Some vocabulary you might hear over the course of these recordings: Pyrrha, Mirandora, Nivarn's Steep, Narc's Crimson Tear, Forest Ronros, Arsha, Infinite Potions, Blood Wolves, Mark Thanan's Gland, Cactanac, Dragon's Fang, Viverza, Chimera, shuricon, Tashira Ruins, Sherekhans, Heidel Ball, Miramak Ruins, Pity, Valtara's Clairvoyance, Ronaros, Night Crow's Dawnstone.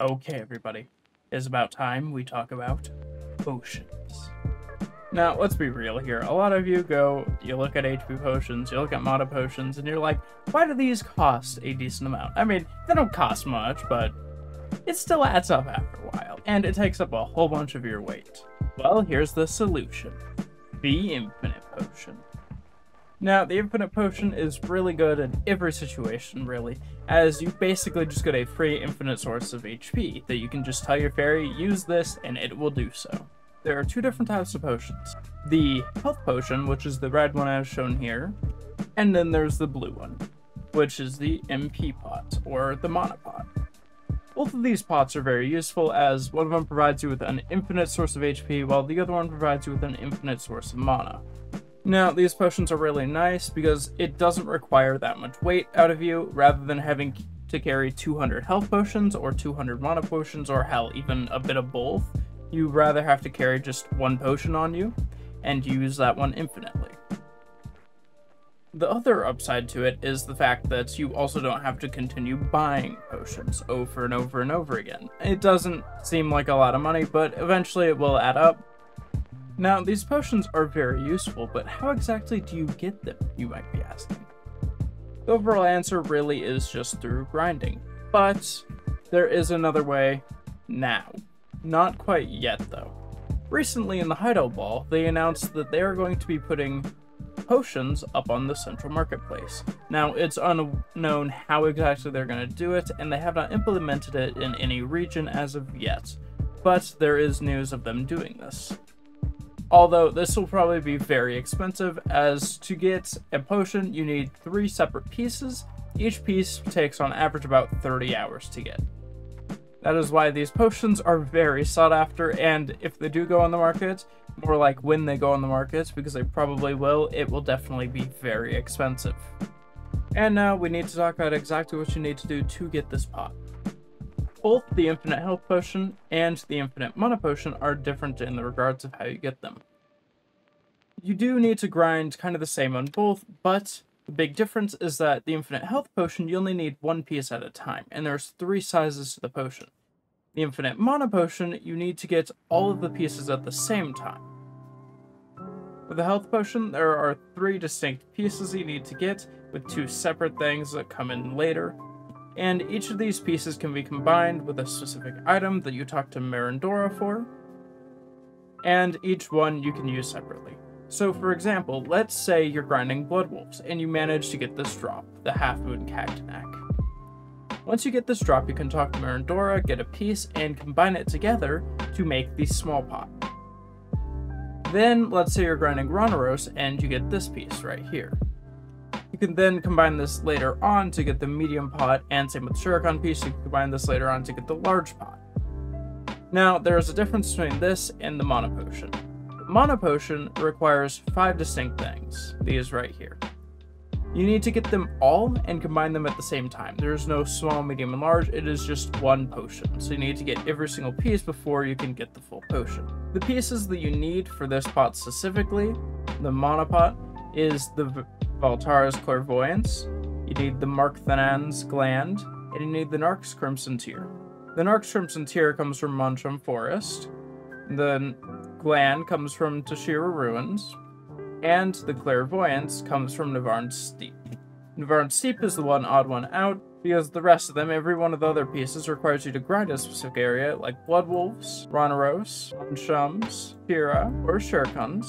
Okay, everybody. It's about time we talk about potions. Now, let's be real here. A lot of you go, you look at HP potions, you look at Mana potions, and you're like, why do these cost a decent amount? I mean, they don't cost much, but it still adds up after a while, and it takes up a whole bunch of your weight. Well, here's the solution. The Infinite Potion. Now, the Infinite Potion is really good in every situation, really, as you basically just get a free infinite source of HP that you can just tell your fairy, use this, and it will do so. There are two different types of potions. The health potion, which is the red one as shown here, and then there's the blue one, which is the MP pot, or the mana pot. Both of these pots are very useful, as one of them provides you with an infinite source of HP, while the other one provides you with an infinite source of mana. Now, these potions are really nice, because it doesn't require that much weight out of you, rather than having to carry 200 health potions, or 200 mana potions, or hell, even a bit of both. You rather have to carry just one potion on you, and use that one infinitely. The other upside to it is the fact that you also don't have to continue buying potions over and over and over again. It doesn't seem like a lot of money, but eventually it will add up. Now, these potions are very useful, but how exactly do you get them, you might be asking? The overall answer really is just through grinding, but there is another way now. Not quite yet, though. Recently in the Heidel Ball, they announced that they are going to be putting potions up on the central marketplace. Now, it's unknown how exactly they're going to do it, and they have not implemented it in any region as of yet, but there is news of them doing this. Although, this will probably be very expensive, as to get a potion, you need 3 separate pieces. Each piece takes on average about 30 hours to get. That is why these potions are very sought after, and if they do go on the market, more like when they go on the market, because they probably will, it will definitely be very expensive. And now we need to talk about exactly what you need to do to get this pot. Both the Infinite Health Potion and the Infinite Mana Potion are different in the regards of how you get them. You do need to grind kind of the same on both, but the big difference is that the Infinite Health Potion, you only need one piece at a time, and there's 3 sizes to the potion. The Infinite Mana Potion, you need to get all of the pieces at the same time. With the Health Potion, there are 3 distinct pieces you need to get, with 2 separate things that come in later, and each of these pieces can be combined with a specific item that you talk to Mirandora for, and each one you can use separately. So, for example, let's say you're grinding Blood Wolves, and you manage to get this drop, the Half-Moon Cactanac. Once you get this drop, you can talk to Mirandora, get a piece, and combine it together to make the small pot. Then, let's say you're grinding Ronaros, and you get this piece right here. You can then combine this later on to get the medium pot, and same with the shuricon piece, you can combine this later on to get the large pot. Now, there is a difference between this and the Mana Potion. Mana Potion requires 5 distinct things, these right here. You need to get them all and combine them at the same time. There is no small, medium, and large, it is just one potion, so you need to get every single piece before you can get the full potion. The pieces that you need for this pot specifically, the Mana Pot, is the Valtara's Clairvoyance, you need the Mark Thanan's Gland, and you need the Narc's Crimson Tear. The Narc's Crimson Tear comes from Manshaum Forest, the Gland comes from Tashira Ruins, and the Clairvoyance comes from Nivarn's Steep. Nivarn's Steep is the odd one out, because the rest of them, every one of the other pieces, requires you to grind a specific area, like Blood Wolves, Ronaros, Manshaums, Pyrrha, or Sherekhans.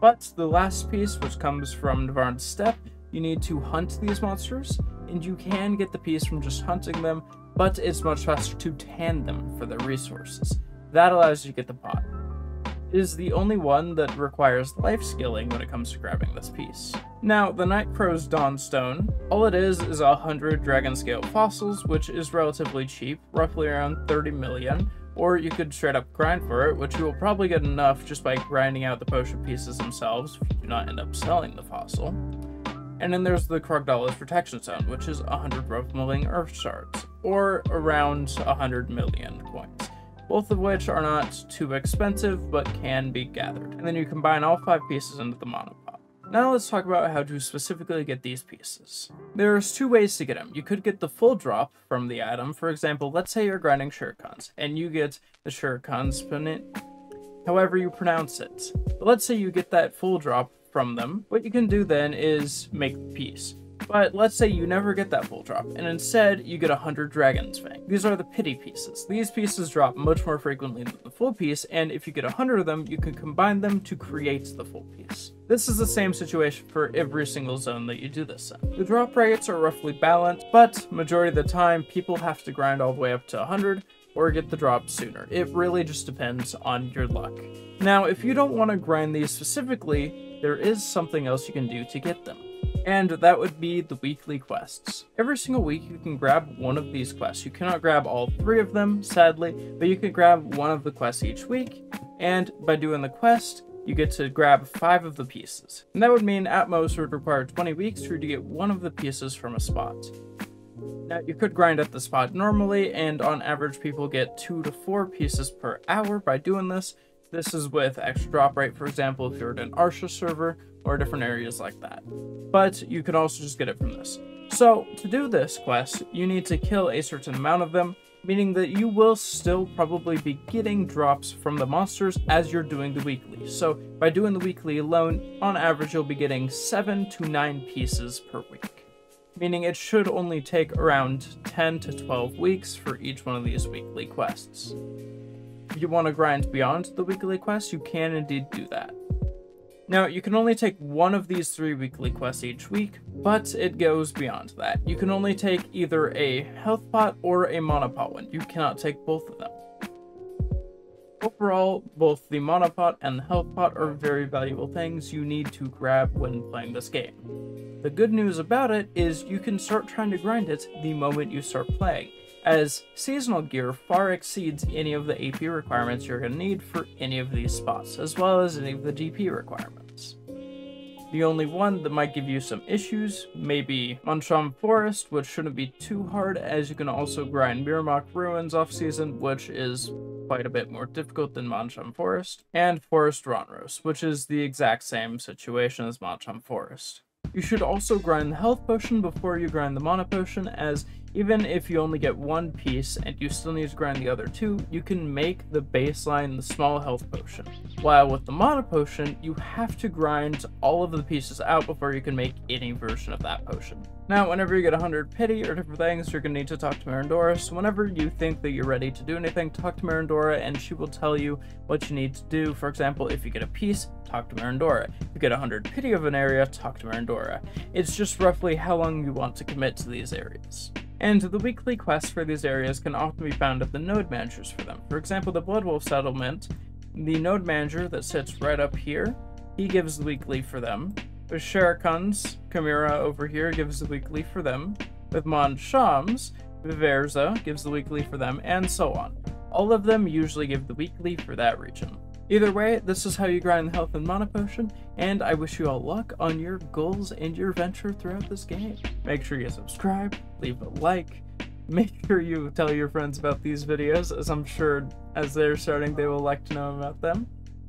But the last piece, which comes from Nivarn's Steep, you need to hunt these monsters, and you can get the piece from just hunting them, but it's much faster to tan them for their resources. That allows you to get the pot. It is the only one that requires life scaling when it comes to grabbing this piece. Now, the Night Crow's Dawnstone, all it is 100 dragon scale fossils, which is relatively cheap, roughly around 30 million, or you could straight up grind for it, which you will probably get enough just by grinding out the potion pieces themselves if you do not end up selling the fossil. And then there's the Krogdala's Protection Zone, which is 100 rough milling earth shards, or around 100 million coins. Both of which are not too expensive, but can be gathered. And then you combine all 5 pieces into the Mana Pot. Now let's talk about how to specifically get these pieces. There's two ways to get them. You could get the full drop from the item. For example, let's say you're grinding shuricons, and you get the shuricon spinnet, however you pronounce it. But let's say you get that full drop from them. What you can do then is make the piece. But let's say you never get that full drop, and instead you get 100 Dragon's Fang. These are the pity pieces. These pieces drop much more frequently than the full piece, and if you get 100 of them, you can combine them to create the full piece. This is the same situation for every single zone that you do this in. The drop rates are roughly balanced, but majority of the time, people have to grind all the way up to 100 or get the drop sooner. It really just depends on your luck. Now, if you don't want to grind these specifically, there is something else you can do to get them. And that would be the weekly quests. Every single week you can grab one of these quests. You cannot grab all three of them, sadly, but you can grab one of the quests each week, and by doing the quest, you get to grab 5 of the pieces. And that would mean at most it would require 20 weeks for you to get one of the pieces from a spot. Now, you could grind at the spot normally, and on average people get 2 to 4 pieces per hour by doing this. This is with extra drop rate, for example, if you're at an Arsha server, or different areas like that. But you can also just get it from this. So to do this quest, you need to kill a certain amount of them, meaning that you will still probably be getting drops from the monsters as you're doing the weekly. So by doing the weekly alone, on average you'll be getting 7 to 9 pieces per week, meaning it should only take around 10 to 12 weeks for each one of these weekly quests. If you want to grind beyond the weekly quest, you can indeed do that. Now, you can only take one of these 3 weekly quests each week, but it goes beyond that. You can only take either a health pot or a monopot one. You cannot take both of them. Overall, both the monopot and the health pot are very valuable things you need to grab when playing this game. The good news about it is you can start trying to grind it the moment you start playing, as seasonal gear far exceeds any of the AP requirements you're going to need for any of these spots, as well as any of the DP requirements. The only one that might give you some issues may be Manshaum Forest, which shouldn't be too hard, as you can also grind Miramak Ruins off-season, which is quite a bit more difficult than Manshaum Forest, and Forest Ronros, which is the exact same situation as Manshaum Forest. You should also grind the health potion before you grind the mana potion, as even if you only get one piece and you still need to grind the other 2, you can make the baseline the small health potion. While with the mana potion, you have to grind all of the pieces out before you can make any version of that potion. Now, whenever you get 100 pity or different things, you're going to need to talk to Mirandora, so whenever you think that you're ready to do anything, talk to Mirandora and she will tell you what you need to do. For example, if you get a piece, talk to Mirandora. If you get 100 pity of an area, talk to Mirandora. It's just roughly how long you want to commit to these areas. And the weekly quests for these areas can often be found at the node managers for them. For example, the Bloodwolf Settlement, the node manager that sits right up here, he gives the weekly for them. With Sherekhans, Chimera over here gives the weekly for them. With Manshaums, Viverza gives the weekly for them, and so on. All of them usually give the weekly for that region. Either way, this is how you grind the health and mana potion, and I wish you all luck on your goals and your venture throughout this game. Make sure you subscribe, leave a like, make sure you tell your friends about these videos, as I'm sure as they're starting they will like to know about them.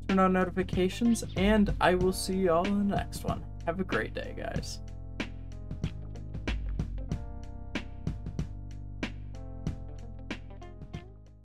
Turn on notifications, and I will see you all in the next one. Have a great day, guys.